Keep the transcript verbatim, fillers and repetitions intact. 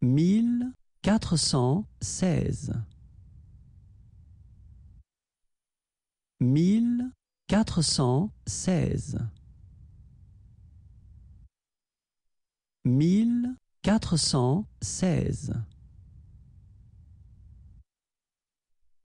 mille quatre cent seize, mille quatre cent seize, mille quatre cent seize.